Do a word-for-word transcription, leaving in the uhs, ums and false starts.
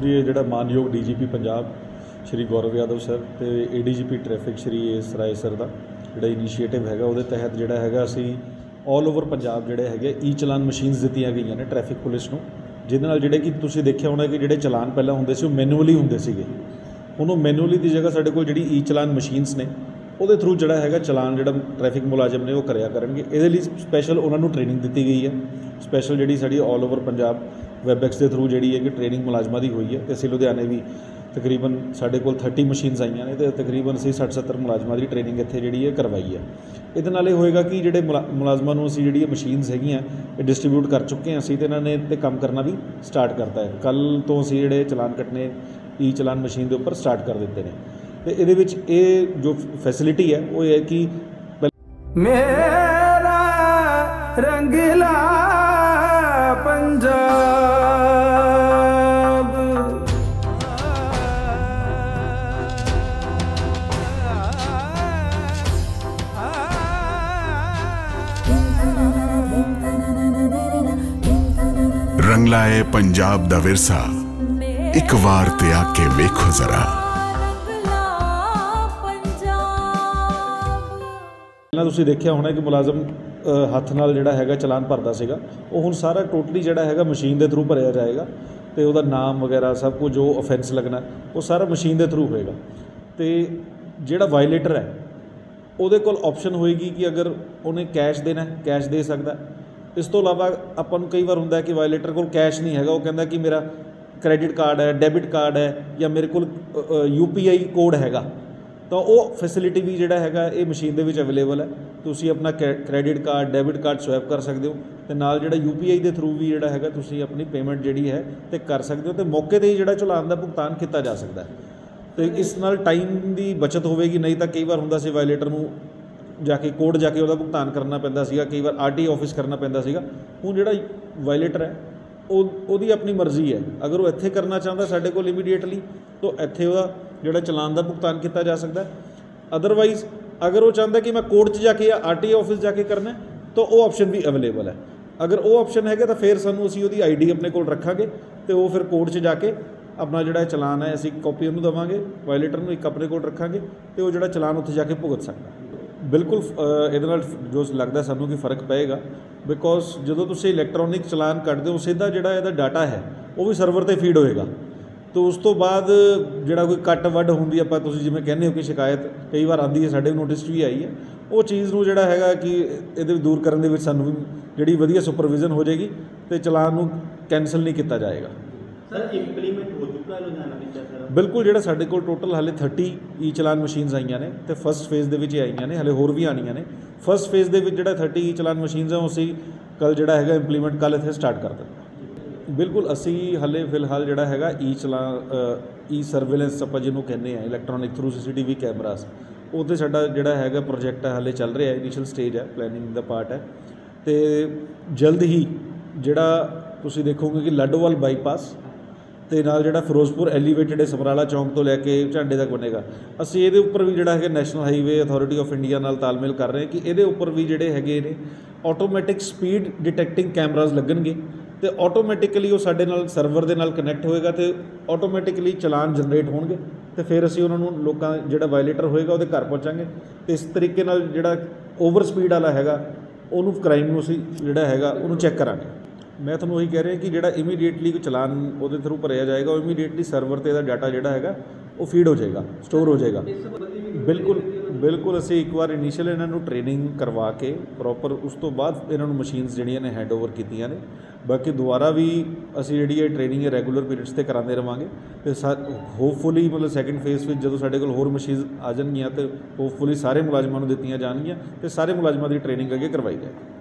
ਦੇਖੋ ਜੀ, ਇਹ ਜਿਹੜਾ ਮਾਨਯੋਗ ਡੀਜੀਪੀ ਪੰਜਾਬ ਸ਼੍ਰੀ ਗੌਰਵ ਯਾਦਵ ਸਰ ਤੇ ADGP traffic Shri S Rai sir ਦਾ ਜਿਹੜਾ ਇਨੀਸ਼ੀਏਟਿਵ ਹੈਗਾ ਉਹਦੇ ਤਹਿਤ ਜਿਹੜਾ ਹੈਗਾ ਅਸੀਂ ਆਲ ਓਵਰ ਪੰਜਾਬ ਜਿਹੜੇ ਹੈਗੇ ਈ ਚਲਾਨ ਮਸ਼ੀਨਸ ਦਿੱਤੀਆਂ ਗਈਆਂ ਨੇ ਟ੍ਰੈਫਿਕ ਪੁਲਿਸ ਨੂੰ, ਜਿਹਦੇ ਨਾਲ ਜਿਹੜੇ ਕਿ ਤੁਸੀਂ ਦੇਖਿਆ ਹੋਣਾ ਕਿ ਜਿਹੜੇ ਚਲਾਨ ਪਹਿਲਾਂ ਹੁੰਦੇ ਸੀ ਉਹ ਮੈਨੂਅਲੀ ਹੁੰਦੇ ਸੀਗੇ, ਹੁਣ ਉਹ ਮੈਨੂਅਲੀ ਦੀ ਜਗ੍ਹਾ ਸਾਡੇ ਕੋਲ ਜਿਹੜੀ ਈ ਚਲਾਨ ਮਸ਼ੀਨਸ ਨੇ ਉਹਦੇ ਥਰੂ ਜਿਹੜਾ ਹੈਗਾ ਚਲਾਨ ਜਿਹੜਾ ਟ੍ਰੈਫਿਕ ਮੁਲਾਜ਼ਮ ਨੇ ਉਹ ਕਰਿਆ ਕਰਨਗੇ। ਇਹਦੇ ਲਈ ਸਪੈਸ਼ਲ ਉਹਨਾਂ ਨੂੰ ਟ੍ਰੇਨਿੰਗ ਦਿੱਤੀ ਗਈ ਹੈ, ਸਪੈਸ਼ਲ ਜਿਹੜੀ ਸਾਡੀ ਆਲ ਓਵਰ ਪੰਜਾਬ ਵੈਬਐਕਸ ਦੇ ਥਰੂ ਜਿਹੜੀ ਹੈ ਕਿ ਟ੍ਰੇਨਿੰਗ ਮੁਲਾਜ਼ਮਾਂ ਦੀ ਹੋਈ ਹੈ ਤੇ ਅਸੀਂ ਲੁਧਿਆਣੇ ਵੀ ਤਕਰੀਬਨ ਸਾਡੇ ਕੋਲ तीस ਮਸ਼ੀਨਸ ਆਈਆਂ ਨੇ ਤੇ ਤਕਰੀਬਨ ਅਸੀਂ साठ सत्तर ਮੁਲਾਜ਼ਮਾਂ ਦੀ ਟ੍ਰੇਨਿੰਗ ਇੱਥੇ ਜਿਹੜੀ ਹੈ ਕਰਵਾਈ ਹੈ। ਇਹਦੇ ਨਾਲ ਇਹ ਹੋਏਗਾ ਕਿ ਜਿਹੜੇ ਮੁਲਾਜ਼ਮਾਂ ਨੂੰ ਅਸੀਂ ਜਿਹੜੀ ਮਸ਼ੀਨਸ ਹੈਗੀਆਂ ਇਹ ਡਿਸਟ੍ਰੀਬਿਊਟ ਕਰ ਚੁੱਕੇ ਹਾਂ ਅਸੀਂ ਤੇ ਇਹਨਾਂ ਨੇ ਤੇ ਕੰਮ ਕਰਨਾ ਵੀ ਸਟਾਰਟ ਕਰਤਾ ਹੈ, ਕੱਲ ਤੋਂ ਅਸੀਂ ਜਿਹੜੇ ਚਲਾਨ ਕੱਟਨੇ ई चलान मशीन के उपर स्टार्ट कर देते हैं। तो ये जो फैसिलिटी है वो है कि मेरा रंगीला पंजाब रंगला है पंजाब दा विरसा एक बार त्याग के देखो जरा। ਪਹਿਲਾਂ ਤੁਸੀਂ ਦੇਖਿਆ ਹੋਣਾ ਕਿ ਮੁਲਾਜ਼ਮ ਹੱਥ ਨਾਲ ਜਿਹੜਾ ਹੈਗਾ ਚਲਾਨ ਭਰਦਾ ਸੀਗਾ ਉਹ ਹੁਣ ਸਾਰਾ ਟੋਟਲੀ ਜਿਹੜਾ ਹੈਗਾ ਮਸ਼ੀਨ ਦੇ ਥਰੂ ਭਰਿਆ ਜਾਏਗਾ ਤੇ ਉਹਦਾ ਨਾਮ ਵਗੈਰਾ ਸਭ ਕੁਝ ਜੋ ਆਫੈਂਸ ਲੱਗਣਾ ਉਹ ਸਾਰਾ ਮਸ਼ੀਨ ਦੇ ਥਰੂ ਹੋਏਗਾ। ਤੇ ਜਿਹੜਾ ਵਾਇਲੇਟਰ ਹੈ ਉਹਦੇ ਕੋਲ ਆਪਸ਼ਨ ਹੋਏਗੀ ਕਿ ਅਗਰ ਉਹਨੇ ਕੈਸ਼ ਦੇਣਾ ਕੈਸ਼ ਦੇ ਸਕਦਾ। ਇਸ ਤੋਂ ਇਲਾਵਾ ਆਪਾਂ ਨੂੰ ਕਈ ਵਾਰ ਹੁੰਦਾ ਕਿ ਵਾਇਲੇਟਰ ਕੋਲ ਕੈਸ਼ ਨਹੀਂ ਹੈਗਾ, ਉਹ ਕਹਿੰਦਾ ਕਿ ਮੇਰਾ क्रेडिट कार्ड है डेबिट कार्ड है या मेरे को यू पी आई कोड हैगा, तो वो फैसिलिटी भी जोड़ा हैगा ये मशीन के अवेलेबल है। तुसी अपना credit card debit card swipe कर सकते हो ते नाल जोड़ा यू पी आई के थ्रू भी जोड़ा हैगा तुसी अपनी पेमेंट जी है तो कर सकते हो, तो मौके पर ही जोड़ा चलान का भुगतान किया जा सकता है। तो इस नाल टाइम की बचत होगी, नहीं तो कई बार हुंदा सी वायलेटर नूं जाके कोर्ट जाके उसदा भुगतान करना पैंदा सीगा, कई बार आर टी ऑफिस करना पैंदा सीगा। हुण जोड़ा वायलेटर है ਉਹਦੀ ਆਪਣੀ ਮਰਜ਼ੀ ਹੈ, ਅਗਰ ਉਹ ਇੱਥੇ ਕਰਨਾ ਚਾਹੁੰਦਾ ਸਾਡੇ ਕੋਲ ਇਮੀਡੀਏਟਲੀ ਤਾਂ ਇੱਥੇ ਉਹਦਾ ਜਿਹੜਾ ਚਲਾਨ ਦਾ ਭੁਗਤਾਨ ਕੀਤਾ ਜਾ ਸਕਦਾ। ਅਦਰਵਾਈਜ਼ ਅਗਰ ਉਹ ਚਾਹੁੰਦਾ ਕਿ ਮੈਂ ਕੋਰਟ 'ਚ ਜਾ ਕੇ ਜਾਂ ਆਰ ਟੀ ਓ ਆਫਿਸ ਜਾ ਕੇ ਕਰਨਾ ਤਾਂ ਉਹ ਆਪਸ਼ਨ ਵੀ ਅਵੇਲੇਬਲ ਹੈ। ਅਗਰ ਉਹ ਆਪਸ਼ਨ ਹੈਗਾ ਤਾਂ ਫਿਰ ਸਾਨੂੰ ਅਸੀਂ ਉਹਦੀ ਆਈ ਡੀ ਆਪਣੇ ਕੋਲ ਰੱਖਾਂਗੇ ਅਤੇ ਉਹ ਫਿਰ ਕੋਰਟ 'ਚ ਜਾ ਕੇ ਆਪਣਾ ਜਿਹੜਾ ਚਲਾਨ ਹੈ ਅਸੀਂ ਕਾਪੀ ਉਹਨੂੰ ਦੇਵਾਂਗੇ, ਵਾਇਲੇਟਰ ਨੂੰ ਇੱਕ ਆਪਣੇ ਕੋਲ ਰੱਖਾਂਗੇ ਅਤੇ ਉਹ ਜਿਹੜਾ ਚਲਾਨ ਉੱਥੇ ਜਾ ਕੇ ਭੁਗਤ ਸਕਦਾ। ਬਿਲਕੁਲ ਇਹਦੇ ਨਾਲ ਜੋ ਲੱਗਦਾ ਸਾਨੂੰ ਕਿ ਫ਼ਰਕ ਪਏਗਾ, ਬਿਕੋਜ਼ ਜਦੋਂ ਤੁਸੀਂ ਇਲੈਕਟ੍ਰੋਨਿਕ ਚਲਾਨ ਕੱਢਦੇ ਹੋ ਸਿੱਧਾ ਜਿਹੜਾ ਇਹਦਾ ਡਾਟਾ ਹੈ ਉਹ ਵੀ ਸਰਵਰ 'ਤੇ ਫੀਡ ਹੋਏਗਾ, ਤਾਂ ਉਸ ਤੋਂ ਬਾਅਦ ਜਿਹੜਾ ਕੋਈ ਕੱਟ ਵੱਢ ਹੁੰਦੀ ਆਪਾਂ ਤੁਸੀਂ ਜਿਵੇਂ ਕਹਿੰਦੇ ਹੋ ਕਿ ਸ਼ਿਕਾਇਤ ਕਈ ਵਾਰ ਆਉਂਦੀ ਹੈ, ਸਾਡੇ ਨੋਟਿਸ 'ਚ ਵੀ ਆਈ ਹੈ, ਉਹ ਚੀਜ਼ ਨੂੰ ਜਿਹੜਾ ਹੈਗਾ ਕਿ ਇਹਦੇ ਦੂਰ ਕਰਨ ਦੇ ਵਿੱਚ ਸਾਨੂੰ ਜਿਹੜੀ ਵਧੀਆ ਸੁਪਰਵਿਜ਼ਨ ਹੋ ਜਾਏਗੀ ਅਤੇ ਚਲਾਨ ਨੂੰ ਕੈਂਸਲ ਨਹੀਂ ਕੀਤਾ ਜਾਏਗਾ। ਸਰ ਇੰਪਲੀਮੈਂਟ ਹੋ ਚੁੱਕਾ ਲੁਧਿਆਣਾ ਵਿੱਚ ਸਰ? ਬਿਲਕੁਲ, ਜਿਹੜਾ ਸਾਡੇ ਕੋਲ ਟੋਟਲ ਹਾਲੇ तीस ਈ ਚਲਾਨ ਮਸ਼ੀਨਸ ਆਈਆਂ ਨੇ ਅਤੇ ਫਸਟ ਫੇਜ਼ ਦੇ ਵਿੱਚ ਇਹ ਆਈਆਂ ਨੇ, ਹਾਲੇ ਹੋਰ ਵੀ ਆਉਣੀਆਂ ਨੇ। ਫਸਟ ਫੇਜ਼ ਦੇ ਵਿੱਚ ਜਿਹੜਾ तीस ਈ ਚਲਾਨ ਮਸ਼ੀਨਸ ਆ ਉਹ ਅਸੀਂ ਕੱਲ੍ਹ ਜਿਹੜਾ ਹੈਗਾ ਇੰਪਲੀਮੈਂਟ ਕੱਲ੍ਹ ਇੱਥੇ ਸਟਾਰਟ ਕਰ ਦਿੱਤਾ। ਬਿਲਕੁਲ, ਅਸੀਂ ਹਾਲੇ ਫਿਲਹਾਲ ਜਿਹੜਾ ਹੈਗਾ ਈ ਚਲਾਨ ਈ ਸਰਵੇਲੈਂਸ ਆਪਾਂ ਜਿਹਨੂੰ ਕਹਿੰਦੇ ਹਾਂ electronic through C C T V cameras ਉਹ 'ਤੇ ਸਾਡਾ ਜਿਹੜਾ ਹੈਗਾ ਪ੍ਰੋਜੈਕਟ ਹਾਲੇ ਚੱਲ ਰਿਹਾ, ਇਨੀਸ਼ੀਅਲ ਸਟੇਜ ਹੈ, ਪਲੈਨਿੰਗ ਦਾ ਪਾਰਟ ਹੈ। ਅਤੇ ਜਲਦ ਹੀ ਜਿਹੜਾ ਤੁਸੀਂ ਦੇਖੋਗੇ ਕਿ ਲਾਡੋਵਾਲ ਬਾਈਪਾਸ ਤੇ ਨਾਲ ਜਿਹੜਾ ਫਿਰੋਜ਼ਪੁਰ ਐਲੀਵੇਟਡ ਸਮਰਾਲਾ ਚੌਂਕ ਤੋਂ ਲੈ ਕੇ ਝਾਂਡੇ ਤੱਕ ਬਣੇਗਾ, ਅਸੀਂ ਇਹਦੇ ਉੱਪਰ ਵੀ ਜਿਹੜਾ ਹੈਗਾ national highway authority of India ਨਾਲ ਤਾਲਮੇਲ ਕਰ ਰਹੇ ਕਿ ਇਹਦੇ ਉੱਪਰ ਵੀ ਜਿਹੜੇ ਹੈਗੇ ਨੇ ਆਟੋਮੈਟਿਕ ਸਪੀਡ ਡਿਟੈਕਟਿੰਗ ਕੈਮਰਾਜ਼ ਲੱਗਣਗੇ ਅਤੇ ਆਟੋਮੈਟਿਕਲੀ ਉਹ ਸਾਡੇ ਨਾਲ ਸਰਵਰ ਦੇ ਨਾਲ ਕਨੈਕਟ ਹੋਏਗਾ ਅਤੇ ਆਟੋਮੈਟਿਕਲੀ ਚਲਾਨ ਜਨਰੇਟ ਹੋਣਗੇ ਅਤੇ ਫਿਰ ਅਸੀਂ ਉਹਨਾਂ ਨੂੰ ਲੋਕਾਂ ਜਿਹੜਾ ਵਾਇਲੇਟਰ ਹੋਏਗਾ ਉਹਦੇ ਘਰ ਪਹੁੰਚਾਂਗੇ ਅਤੇ ਇਸ ਤਰੀਕੇ ਨਾਲ ਜਿਹੜਾ ਓਵਰ ਸਪੀਡ ਵਾਲਾ ਹੈਗਾ ਉਹਨੂੰ ਕ੍ਰਾਈਮ ਨੂੰ ਅਸੀਂ ਜਿਹੜਾ ਹੈਗਾ ਉਹਨੂੰ ਚੈੱਕ ਕਰਾਂਗੇ। मैं थोड़ा यही कह रहा कि जोड़ा इमीडिएटली चलान वो थ्रू भरया जाएगा और इमीडिएटली सर्वर से डाटा जोड़ा है वो फीड हो जाएगा, स्टोर हो जाएगा। बिल्कुल बिल्कुल, असी एक बार इनिशियल इन्हों ट्रेनिंग करवा के प्रॉपर उस तो बाद इन्हों मशीनस जड़िया ने हैंड ओवर कीतिया ने, बाकी दोबारा भी असी जी ट्रेनिंग है रेगूलर पीरियड्स से कराते रहेंगे। तो सा होपफुली मतलब सैकेंड फेज़ में जो साढ़े को होर मशीन आ जाएगी तो होपफुली सारे मुलाजमान दतिया जा सारे मुलाजमान की ट्रेनिंग अगर करवाई जाएगी।